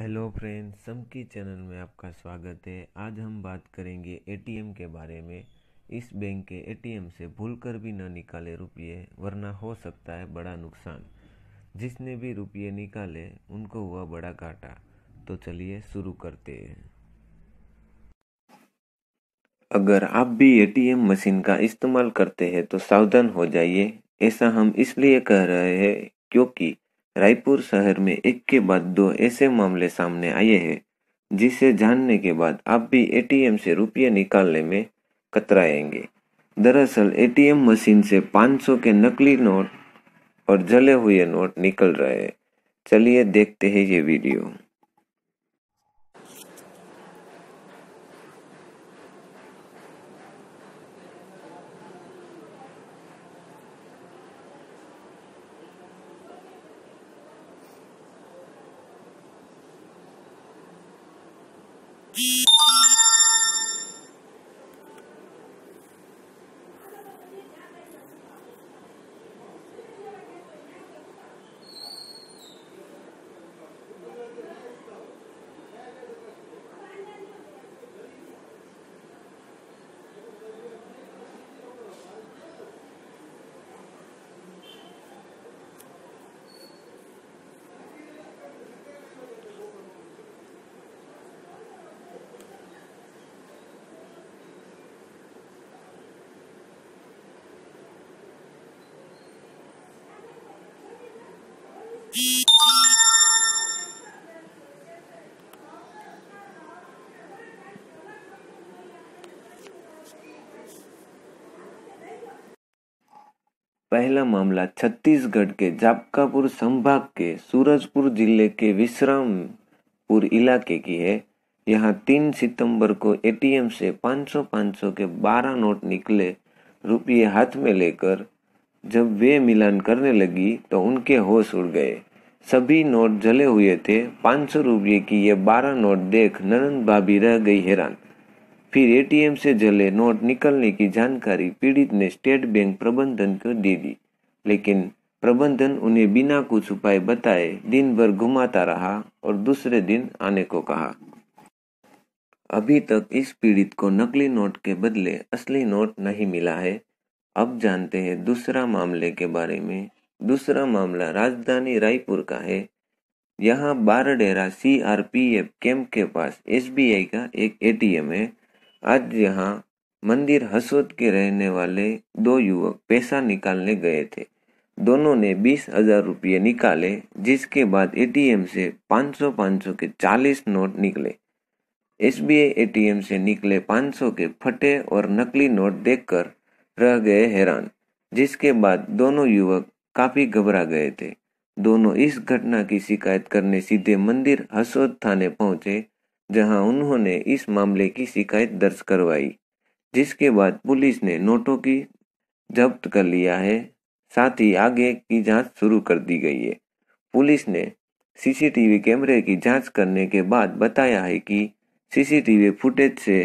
Hello friends, समकी channel में आपका स्वागत है। आज हम बात करेंगे एटीएम के बारे में। इस बैंक के एटीएम से भूलकर भी ना निकाले रुपये, वरना हो सकता है बड़ा नुकसान। जिसने भी रुपये निकाले उनको हुआ बड़ा घाटा। तो चलिए शुरू करते हैं। अगर आप भी एटीएम मशीन का इस्तेमाल करते हैं तो सावधान हो जाइए। ऐसा हम इसलिए कह रहे हैं क्योंकि रायपुर शहर में एक के बाद दो ऐसे मामले सामने आए हैं, जिसे जानने के बाद आप भी एटीएम से रुपये निकालने में कतराएंगे। दरअसल एटीएम मशीन से 500 के नकली नोट और जले हुए नोट निकल रहे हैं। चलिए देखते हैं ये वीडियो। पहला मामला छत्तीसगढ़ के जापकापुर संभाग के सूरजपुर जिले के विश्रामपुर इलाके की है। यहाँ 3 सितंबर को एटीएम से 500-500 के 12 नोट निकले। रुपये हाथ में लेकर जब वे मिलान करने लगी तो उनके होश उड़ गए। सभी नोट जले हुए थे। 500 रुपये की ये 12 नोट देख ननंद भाभी रह गई हैरान। फिर एटीएम से जले नोट निकलने की जानकारी पीड़ित ने स्टेट बैंक प्रबंधन को दे दी, लेकिन प्रबंधन उन्हें बिना कुछ उपाय बताए दिन भर घुमाता रहा और दूसरे दिन आने को कहा। अभी तक इस पीड़ित को नकली नोट के बदले असली नोट नहीं मिला है। अब जानते हैं दूसरा मामले के बारे में। दूसरा मामला राजधानी रायपुर का है। यहाँ बारडेरा CRPF कैंप के पास SBI का एक ATM है। आज यहाँ मंदिर हसोद के रहने वाले 2 युवक पैसा निकालने गए थे। दोनों ने 20,000 रुपये निकाले, जिसके बाद ATM से 500-500 के 40 नोट निकले। SBI ATM से निकले 500 के फटे और नकली नोट देखकर रह गए हैरान, जिसके बाद दोनों युवक काफी घबरा गए थे। दोनों इस घटना की शिकायत करने सीधे मंदिर हसोद थाने पहुंचे, जहां उन्होंने इस मामले की शिकायत दर्ज करवाई, जिसके बाद पुलिस ने नोटों की जब्त कर लिया है। साथ ही आगे की जांच शुरू कर दी गई है। पुलिस ने CCTV कैमरे की जांच करने के बाद बताया है कि CCTV फुटेज से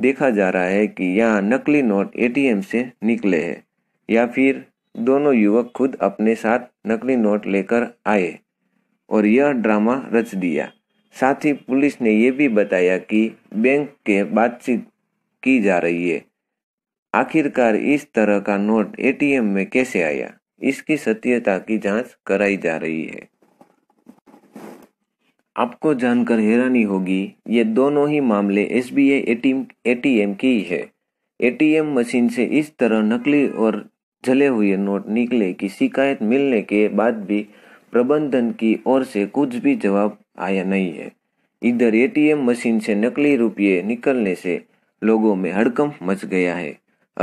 देखा जा रहा है कि यहाँ नकली नोट ATM से निकले हैं या फिर दोनों युवक खुद अपने साथ नकली नोट लेकर आए और यह ड्रामा रच दिया। साथ ही पुलिस ने यह भी बताया कि बैंक के बातचीत की जा रही है। आखिरकार इस तरह का नोट ATM में कैसे आया, इसकी सत्यता की जांच कराई जा रही है। आपको जानकर हैरानी होगी, ये दोनों ही मामले SBI ATM की है। ATM मशीन से इस तरह नकली और जले हुए नोट निकले की शिकायत मिलने के बाद भी प्रबंधन की ओर से कुछ भी जवाब आया नहीं है। इधर ATM मशीन से नकली रुपये निकलने से लोगों में हड़कंप मच गया है।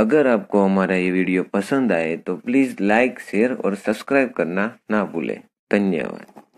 अगर आपको हमारा ये वीडियो पसंद आए तो प्लीज़ लाइक, शेयर और सब्सक्राइब करना ना भूलें। धन्यवाद।